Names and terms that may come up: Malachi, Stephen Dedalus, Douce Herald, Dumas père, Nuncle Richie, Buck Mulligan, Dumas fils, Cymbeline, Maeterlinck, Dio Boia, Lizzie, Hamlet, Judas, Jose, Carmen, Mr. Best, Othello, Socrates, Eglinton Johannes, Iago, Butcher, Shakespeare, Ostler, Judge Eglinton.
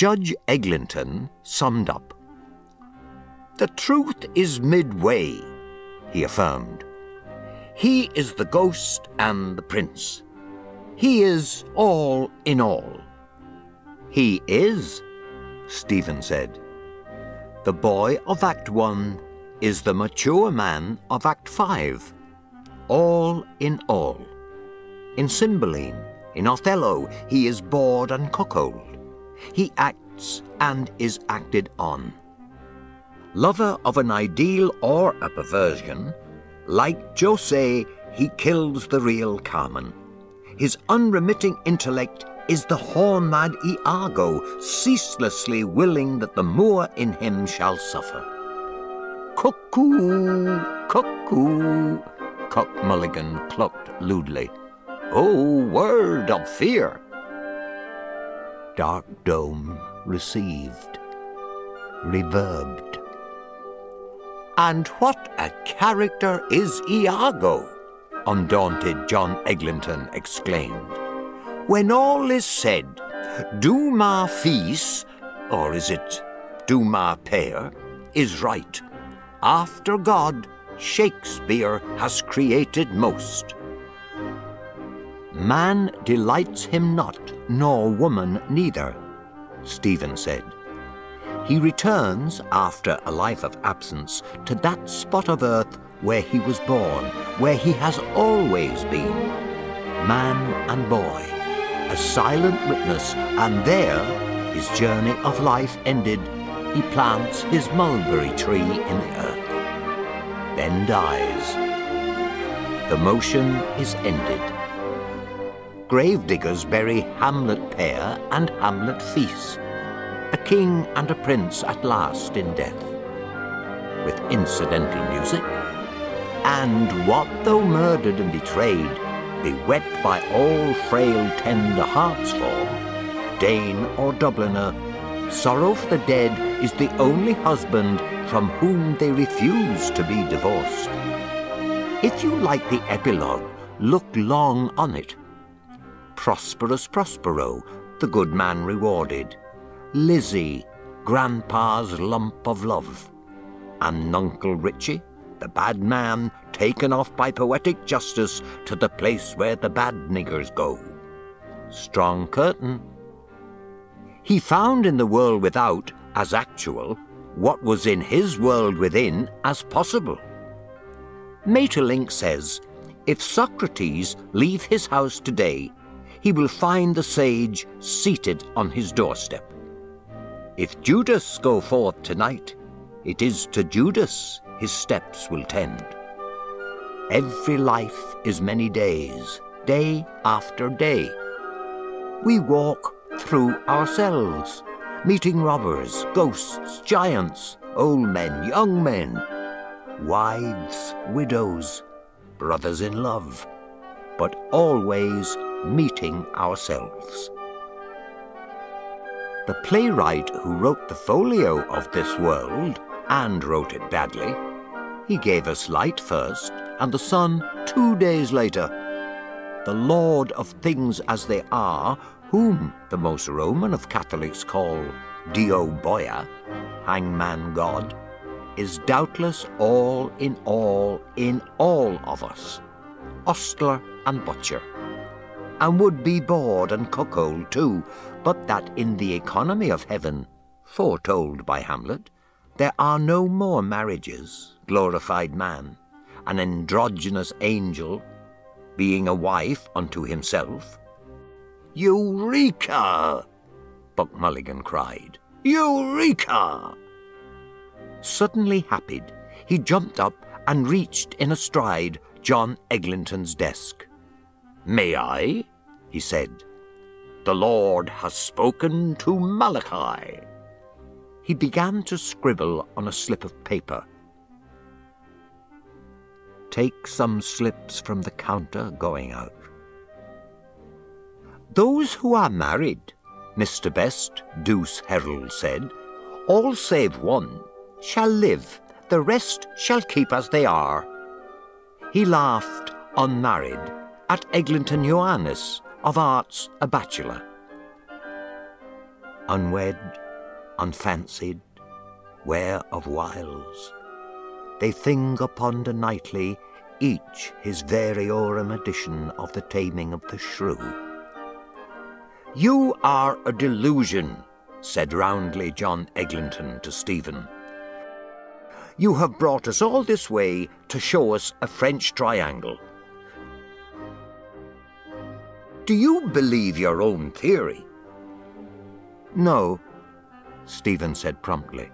Judge Eglinton summed up. "The truth is midway," he affirmed. "He is the ghost and the prince. He is all in all." "He is," Stephen said. "The boy of Act 1 is the mature man of Act 5. All in all. In Cymbeline, in Othello, he is bored and cuckold. He acts and is acted on. Lover of an ideal or a perversion, like Jose, he kills the real Carmen. His unremitting intellect is the horn-mad Iago, ceaselessly willing that the Moor in him shall suffer." "Cuckoo, cuckoo," Cock Mulligan clucked lewdly. "Oh, word of fear!" Dark dome received, reverbed. "And what a character is Iago!" undaunted John Eglinton exclaimed. "When all is said, Dumas fils, or is it Dumas père, is right. After God, Shakespeare has created most. Man delights him not, nor woman neither," Stephen said. "He returns, after a life of absence, to that spot of earth where he was born, where he has always been. Man and boy, a silent witness, and there, his journey of life ended, he plants his mulberry tree in the earth, then dies. The motion is ended. Gravediggers bury Hamlet père and Hamlet fils, a king and a prince at last in death, with incidental music. And what though murdered and betrayed, be wept by all frail tender hearts for, Dane or Dubliner, sorrow for the dead is the only husband from whom they refuse to be divorced. If you like the epilogue, look long on it. Prosperous Prospero, the good man rewarded, Lizzie, grandpa's lump of love, and Nuncle Richie, the bad man, taken off by poetic justice to the place where the bad niggers go. Strong curtain. He found in the world without, as actual, what was in his world within as possible. Maeterlinck says, if Socrates leave his house today, he will find the sage seated on his doorstep. If Judas go forth tonight, it is to Judas his steps will tend. Every life is many days, day after day. We walk through ourselves, meeting robbers, ghosts, giants, old men, young men, wives, widows, brothers in love, but always meeting ourselves. The playwright who wrote the folio of this world, and wrote it badly, he gave us light first, and the sun 2 days later. The Lord of things as they are, whom the most Roman of Catholics call Dio Boia, hangman God, is doubtless all in all of us, Ostler and Butcher, and would be bored and cuckold too, but that in the economy of heaven, foretold by Hamlet, there are no more marriages, glorified man, an androgynous angel, being a wife unto himself." "Eureka!" Buck Mulligan cried. "Eureka!" Suddenly happyed, he jumped up and reached in a stride John Eglinton's desk. "May I?" he said. "The Lord has spoken to Malachi." He began to scribble on a slip of paper. "Take some slips from the counter going out. Those who are married," Mr. Best, Douce Herald said, "all save one, shall live, the rest shall keep as they are." He laughed, unmarried, at Eglinton Johannes, of arts a bachelor. unwed, unfancied, ware of wiles. They thing upon the nightly, each his variorum edition of the taming of the shrew. You are a delusion, said roundly John Eglinton to Stephen. You have brought us all this way to show us a French triangle. Do you believe your own theory? No, Stephen said promptly.